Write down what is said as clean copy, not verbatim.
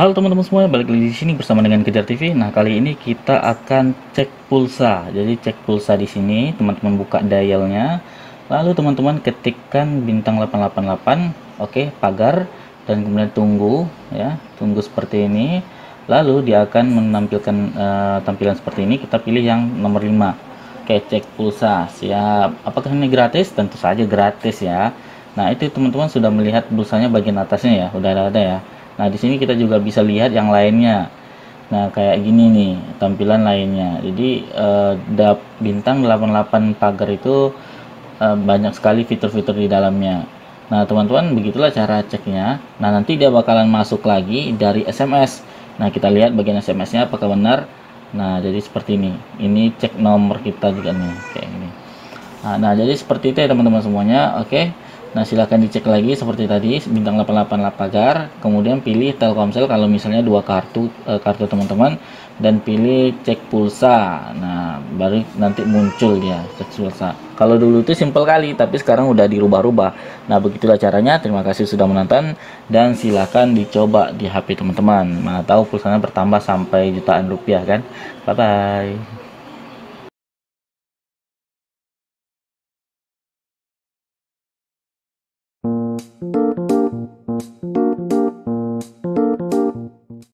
Halo teman-teman semua, balik lagi di sini bersama dengan Kejar TV. Nah, kali ini kita akan cek pulsa. Jadi cek pulsa di sini, teman-teman buka dialnya. Lalu teman-teman ketikkan bintang 888, oke, pagar, dan kemudian tunggu ya, tunggu seperti ini. Lalu dia akan menampilkan tampilan seperti ini. Kita pilih yang nomor 5. Oke, cek pulsa. Siap. Apakah ini gratis? Tentu saja gratis ya. Nah, itu teman-teman sudah melihat pulsanya bagian atasnya ya, udah ada ya. Nah, di sini kita juga bisa lihat yang lainnya. Nah, kayak gini nih tampilan lainnya. Jadi bintang 88 pagar itu banyak sekali fitur-fitur di dalamnya. Nah, teman-teman, begitulah cara ceknya. Nah, nanti dia bakalan masuk lagi dari SMS. Nah, kita lihat bagian SMS-nya apakah benar. Nah, jadi seperti ini. Ini cek nomor kita juga nih, kayak ini. Nah, jadi seperti itu ya teman-teman semuanya. Oke. Nah, silahkan dicek lagi seperti tadi, bintang 888 pagar, kemudian pilih Telkomsel kalau misalnya dua kartu teman-teman, dan pilih cek pulsa. Nah, baru nanti muncul dia cek pulsa. Kalau dulu itu simpel kali, tapi sekarang udah dirubah-rubah. Nah, begitulah caranya. Terima kasih sudah menonton, dan silahkan dicoba di HP teman-teman. Mana tahu pulsanya bertambah sampai jutaan rupiah kan. Bye-bye.